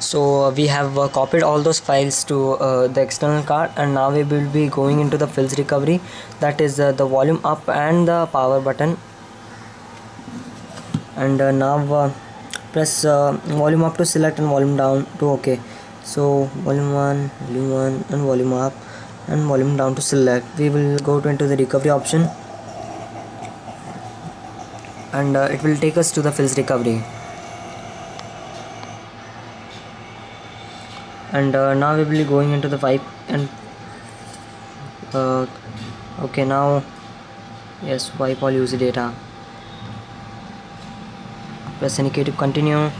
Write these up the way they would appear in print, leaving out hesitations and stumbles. So we have copied all those files to the external card, and now we will be going into the files recovery, that is the volume up and the power button. And now press volume up to select and volume down to OK. So volume 1 and volume up and volume down to select. We will go into the recovery option, and it will take us to the files recovery. And now we will be going into the pipe, and okay, now yes, wipe all user data, press any key to continue.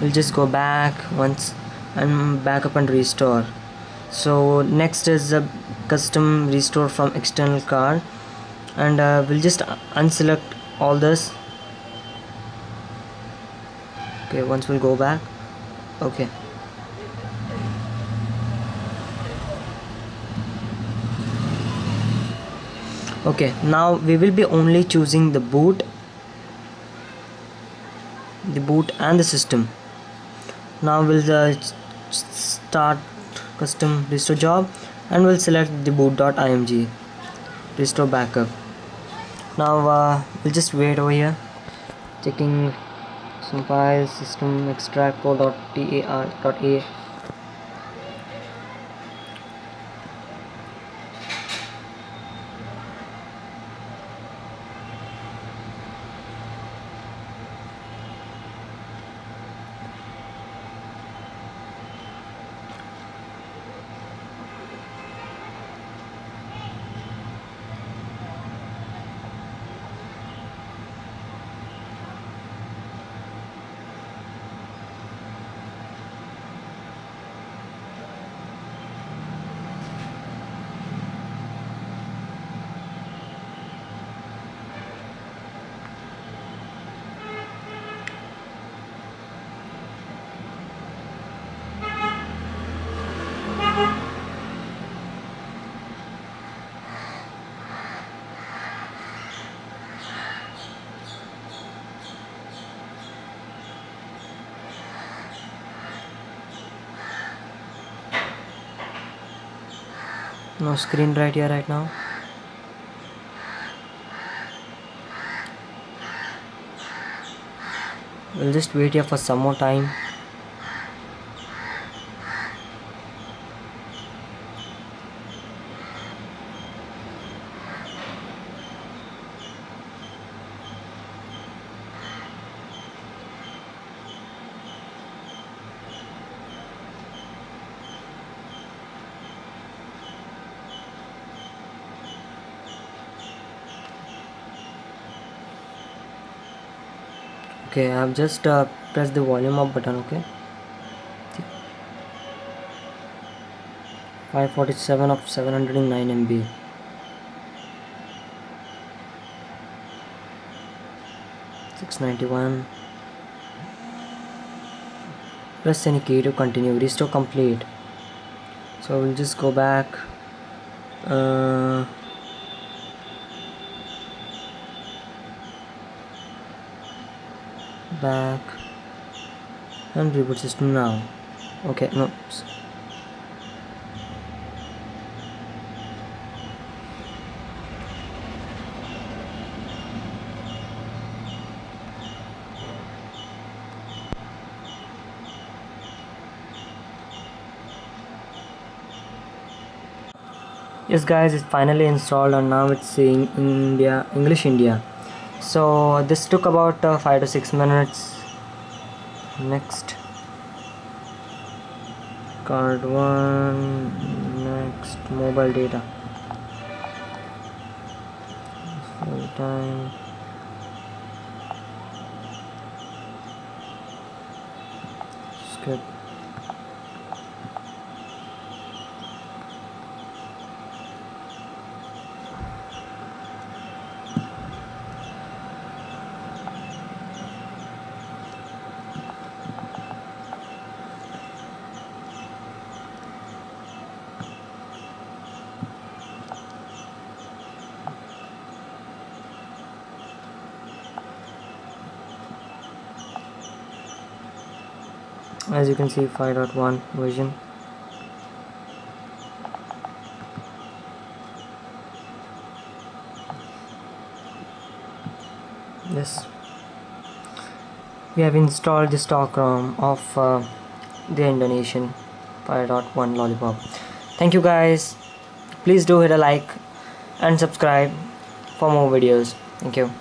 We'll just go back once and backup and restore. So next is a custom restore from external card, and we'll just unselect all this. Okay, once we'll go back. Okay, now we will be only choosing the boot and the system. Now we'll start custom restore job, and we'll select the boot.img restore backup. Now we'll just wait over here, checking some files, system extract core.tar.a. No screen right here right now. We'll just wait here for some more time. Okay, I've just pressed the volume up button. Okay, 547 of 709 MB. $691. Press any key to continue. Restore complete. So we'll just go back. Back and reboot system now. Okay, no. Yes guys, it's finally installed, and now it's saying India, English India. So this took about 5 to 6 minutes. Next card 1, next mobile data. So time. Skip. as you can see, 5.1 version. Yes, we have installed the stock ROM of the Indonesian 5.1 Lollipop. Thank you guys, please do hit a like and subscribe for more videos. Thank you.